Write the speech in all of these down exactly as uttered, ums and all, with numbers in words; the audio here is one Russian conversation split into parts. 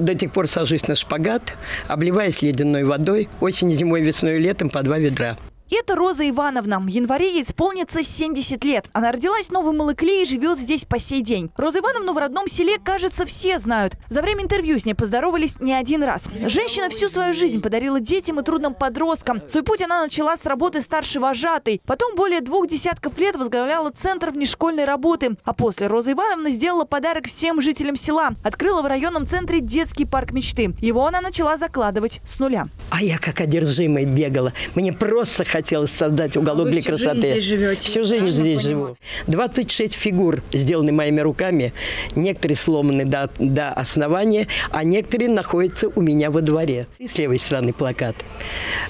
До тех пор сажусь на шпагат, обливаясь ледяной водой, осенью, зимой, весной и летом по два ведра. Это Роза Ивановна. В январе ей исполнится семьдесят лет. Она родилась в Новой Малыкле и живет здесь по сей день. Розу Ивановну в родном селе, кажется, все знают. За время интервью с ней поздоровались не один раз. Женщина всю свою жизнь подарила детям и трудным подросткам. Свой путь она начала с работы старшей вожатой. Потом более двух десятков лет возглавляла центр внешкольной работы. А после Роза Ивановна сделала подарок всем жителям села. Открыла в районном центре детский парк мечты. Его она начала закладывать с нуля. А я как одержимая бегала. Мне просто хотелось создать уголок для красоты. Всю жизнь здесь живу. двадцать шесть фигур сделаны моими руками. Некоторые сломаны до, до основания, а некоторые находятся у меня во дворе. И с левой стороны плакат.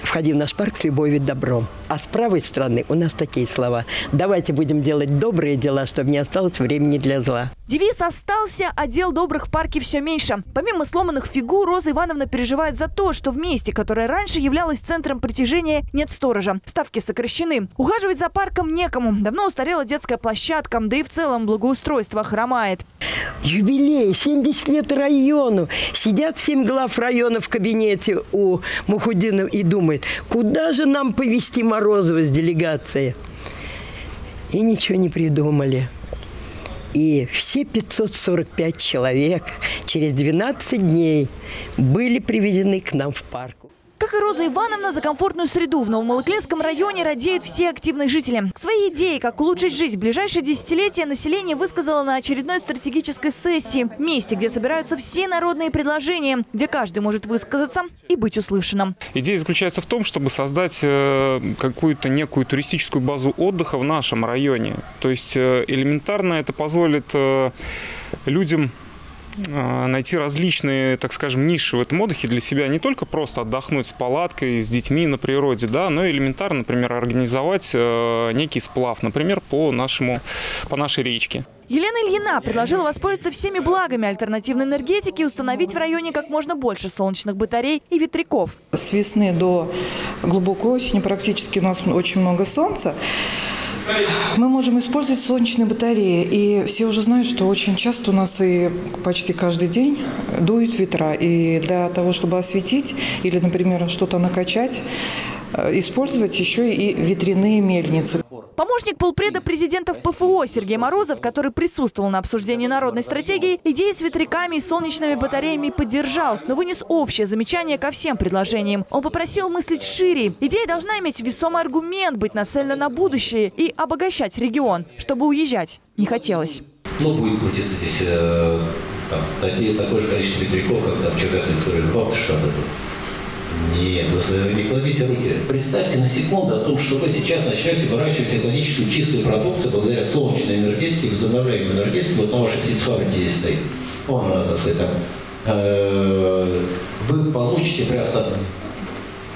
Входи в наш парк с любовью и добром. А с правой стороны у нас такие слова. Давайте будем делать добрые дела, чтобы не осталось времени для зла. Девиз остался, а дел добрых в парке все меньше. Помимо сломанных фигур, Роза Ивановна переживает за то, что в месте, которое раньше являлось центром притяжения, нет сторожа. Ставки сокращены. Ухаживать за парком некому. Давно устарела детская площадка, да и в целом благоустройство хромает. Юбилей, семьдесят лет району. Сидят семь глав района в кабинете у Мухудинова и думают, куда же нам повезти Морозова с делегацией. И ничего не придумали. И все пятьсот сорок пять человек через двенадцать дней были приведены к нам в парк. Как и Роза Ивановна, за комфортную среду в Новомалыклинском районе радеют все активные жители. Свои идеи, как улучшить жизнь в ближайшие десятилетия, население высказало на очередной стратегической сессии. Месте, где собираются все народные предложения, где каждый может высказаться и быть услышанным. Идея заключается в том, чтобы создать какую-то некую туристическую базу отдыха в нашем районе. То есть элементарно это позволит людям найти различные, так скажем, ниши в этом отдыхе для себя. Не только просто отдохнуть с палаткой, с детьми на природе, да, но и элементарно, например, организовать некий сплав, например, по нашему, по нашей речке. Елена Ильина предложила воспользоваться всеми благами альтернативной энергетики и установить в районе как можно больше солнечных батарей и ветряков. С весны до глубокой осени практически у нас очень много солнца. Мы можем использовать солнечные батареи, и все уже знают, что очень часто у нас и почти каждый день дуют ветра, и для того, чтобы осветить или, например, что-то накачать, использовать еще и ветряные мельницы. Помощник полпреда президента в ПФО Сергей Морозов, который присутствовал на обсуждении народной стратегии, идеи с ветряками и солнечными батареями поддержал, но вынес общее замечание ко всем предложениям. Он попросил мыслить шире. Идея должна иметь весомый аргумент, быть нацелена на будущее и обогащать регион, чтобы уезжать не хотелось. Ну, будет крутиться здесь э, там, такие, такое же количество ветряков, как там ЧАГА инструирует, бабушка что-то. Нет, вы не кладите руки. Представьте на секунду о том, что вы сейчас начнете выращивать экологическую чистую продукцию благодаря солнечной энергетике, возобновляемой энергетике. Вот на вашей птицефабрике здесь стоит. Вон она, так сказать, там. Вы получите просто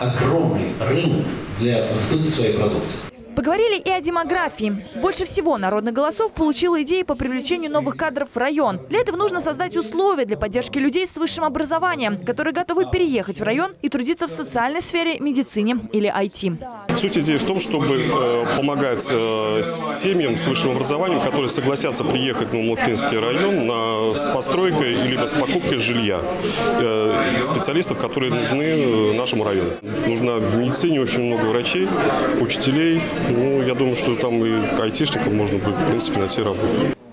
огромный рынок для сбыта своей продукции. Поговорили и о демографии. Больше всего народных голосов получила идея по привлечению новых кадров в район. Для этого нужно создать условия для поддержки людей с высшим образованием, которые готовы переехать в район и трудиться в социальной сфере, медицине или ай ти. Суть идеи в том, чтобы э, помогать э, семьям с высшим образованием, которые согласятся приехать в Новомалыклинский район на, с постройкой либо с покупкой жилья. Э, специалистов, которые нужны нашему району. Нужно в медицине очень много врачей, учителей. Ну, я думаю, что там и айтишникам можно будет, в принципе, найти работу.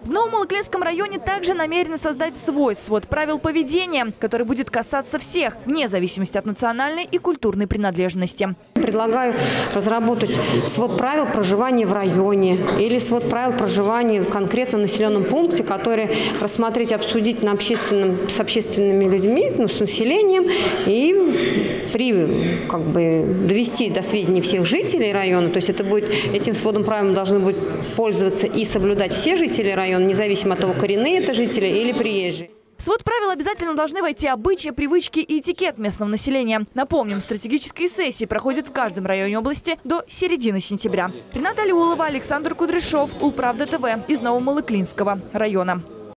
В Новомалыклинском районе также намерены создать свой свод правил поведения, который будет касаться всех, вне зависимости от национальной и культурной принадлежности. Предлагаю разработать свод правил проживания в районе или свод правил проживания в конкретном населенном пункте, которые рассмотреть, обсудить на общественном, с общественными людьми, ну, с населением и при, как бы, довести до сведения всех жителей района. То есть это будет, этим сводом правил должны будут пользоваться и соблюдать все жители района, независимо от того, коренные это жители или приезжие. В свод правил обязательно должны войти обычаи, привычки и этикет местного населения. Напомним, стратегические сессии проходят в каждом районе области до середины сентября. Рената Люлова, Александр Кудряшов, УлПравда ТВ из Новомалыклинского района.